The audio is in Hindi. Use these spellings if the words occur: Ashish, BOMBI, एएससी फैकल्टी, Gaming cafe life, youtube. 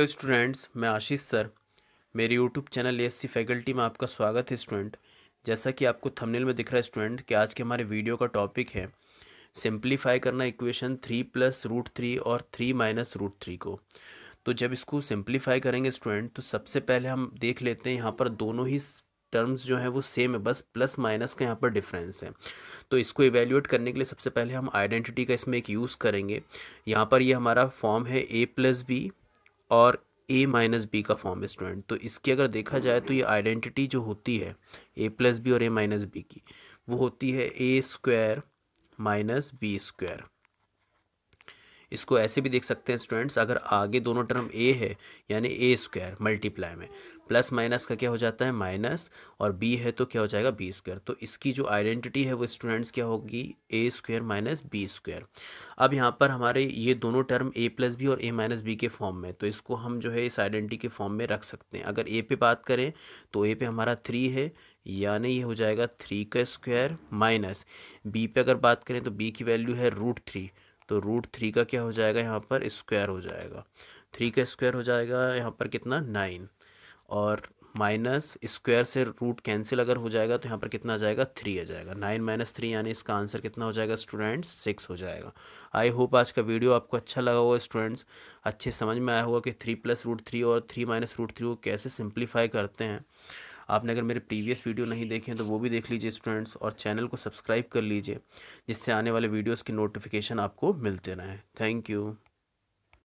हेलो स्टूडेंट्स, मैं आशीष सर। मेरे यूट्यूब चैनल एएससी फैकल्टी में आपका स्वागत है। स्टूडेंट, जैसा कि आपको थंबनेल में दिख रहा है स्टूडेंट कि आज के हमारे वीडियो का टॉपिक है सिंप्लीफाई करना इक्वेशन 3 + √3 और 3 - √3 को। तो जब इसको सिंप्लीफाई करेंगे स्टूडेंट तो सबसे पहले हम देख लेते हैं यहाँ पर दोनों ही टर्म्स जो हैं वो सेम है, बस प्लस माइनस का यहाँ पर डिफरेंस है। तो इसको इवेल्यूएट करने के लिए सबसे पहले हम आइडेंटिटी का इसमें एक यूज़ करेंगे। यहाँ पर ये हमारा फॉर्म है a + b और a - b का फॉर्म है स्टूडेंट। तो इसकी अगर देखा जाए तो ये आइडेंटिटी जो होती है a + b और a - b की, वो होती है a² - b²। इसको ऐसे भी देख सकते हैं स्टूडेंट्स, अगर आगे दोनों टर्म a है यानी a² मल्टीप्लाई में, प्लस माइनस का क्या हो जाता है माइनस, और b है तो क्या हो जाएगा b²। तो इसकी जो आइडेंटिटी है वो स्टूडेंट्स क्या होगी a² - b²। अब यहाँ पर हमारे ये दोनों टर्म a + b और a - b के फॉर्म में, तो इसको हम जो है इस आइडेंटिटी के फॉर्म में रख सकते हैं। अगर a पे बात करें तो a पे हमारा 3 है यानी ये हो जाएगा 3² माइनस b पे अगर बात करें तो b की वैल्यू है √3, तो √3 का क्या हो जाएगा यहाँ पर स्क्वायर हो जाएगा। 3² हो जाएगा यहाँ पर कितना 9, और माइनस स्क्वायर से रूट कैंसिल अगर हो जाएगा तो यहाँ पर कितना आ जाएगा 3 आ जाएगा। 9 - 3 यानी इसका आंसर कितना हो जाएगा स्टूडेंट्स 6 हो जाएगा। आई होप आज का वीडियो आपको अच्छा लगा होगा स्टूडेंट्स, अच्छे समझ में आया होगा कि 3 + √3 और 3 - √3 को कैसे सिंप्लीफाई करते हैं। आपने अगर मेरे प्रीवियस वीडियो नहीं देखे तो वो भी देख लीजिए स्टूडेंट्स, और चैनल को सब्सक्राइब कर लीजिए जिससे आने वाले वीडियोस की नोटिफिकेशन आपको मिलते रहें। Thank you.